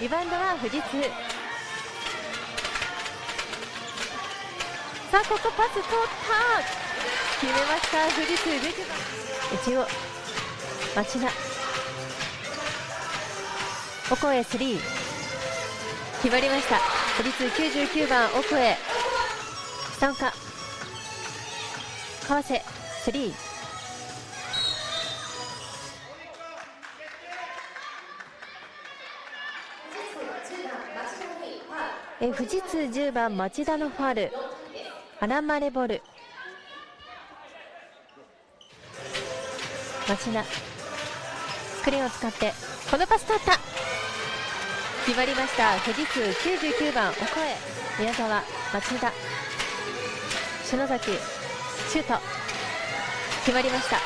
リバウンドは富士通。さあここパス通った、決めました。富士通19番中央町田オコエ3決まりました。富士通99番オコエ久岡川瀬3。富士通10番町田のファウル、アランマレボル町田スクリーンを使ってこのパス通った、決まりました。富士通99番オコエ宮澤町田篠崎シュート決まりました。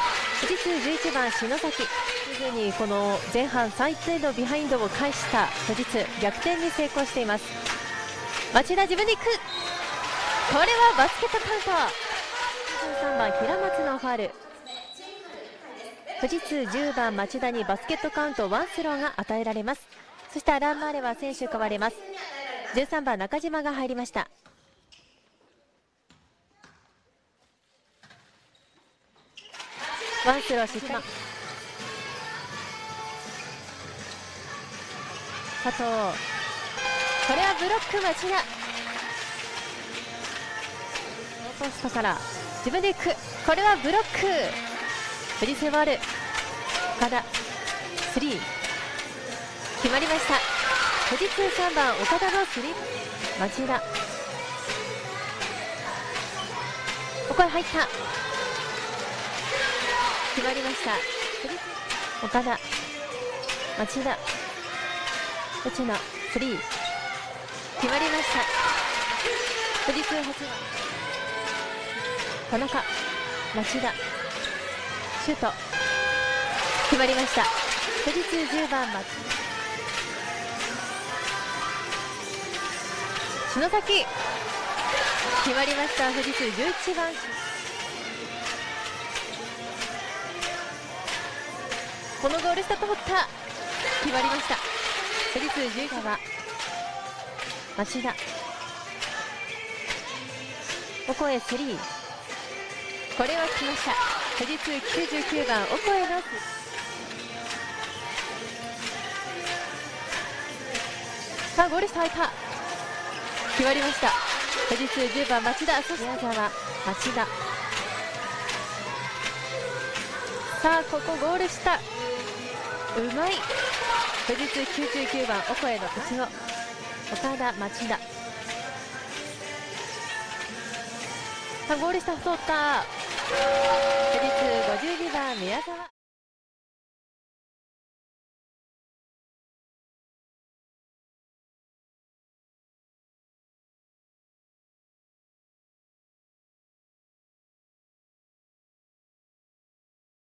富士通11番篠崎、すぐにこの前半3点のビハインドを返した富士通、逆転に成功しています。町田自分で行く、これはバスケットカウント。23番平松のファウル、富士通10番町田にバスケットカウントワンスローが与えられます。そしてアランマーレは選手変われます。13番中島が入りました。ワンスロー失敗、佐藤これはブロック町田、ポストから自分で行く、これはブロック富士通ボール、岡田3決まりました。富士通3番岡田のスリー、町田ここへ入った、決まりました。岡田町田内野スリー決まりました。富士通8番田中町田シュート決まりました。富士通10番松篠崎決まりました。富士通11番このゴール下と掘った決まりました。富士通10番町田オコエ3、これは来ました。富士通99番オコエのさあゴール下開いた、決まりました。富士通10番町田、そして宮沢町田、さあここゴール下うまい、富士通99番オコエの内を岡田町田、ゴール下通った、富士通52番宮澤。